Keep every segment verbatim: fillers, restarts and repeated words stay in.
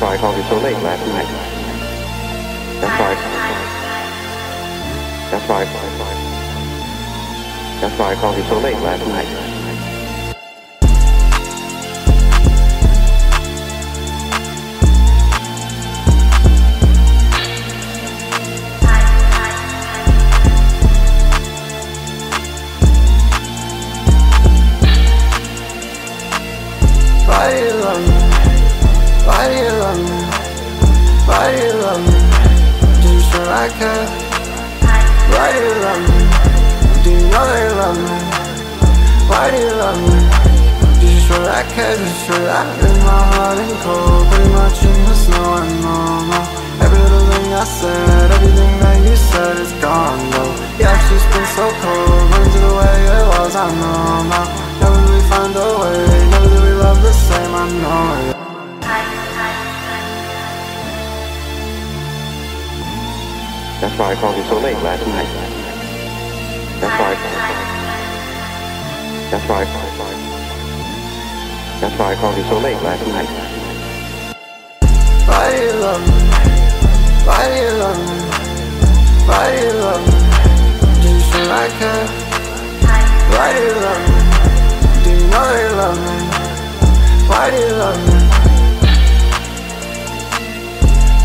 That's why I called you so late last night. That's why. I, that's why. I, that's why I called you so late last night. I can't. Why do you love me? Do you know that you love me? Why do you love me? Just for that care, just for that in my heart and cold. Pretty much in the snow and normal. Every little thing I said, everything that you said is gone though. Yeah, it's just been so cold, runs the way it was, I know now. Never did we find a way, never did we love the same, I know it. That's why I called you so late last night. That's why I called you. That's why I called you. That's why I called you so late last night. Why do you love me? Why do you love me? Why do you love me? Do you feel I care? Why do you love me? Do you know that you love me? Why do you love me?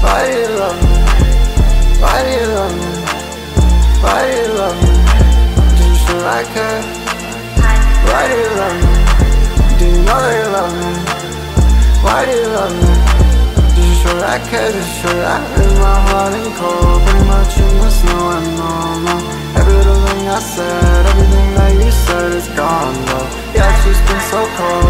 Why do you love me? Why do you love me? Why do you love me? Do you feel like her? Why do you love me? Do you know that you love me? Why do you love me? Do you feel like her? Do you feel like her? In my heart and cold, pretty much in the snow and normal. Every little thing I said, everything that you said is gone though. Yeah, it's just been so cold.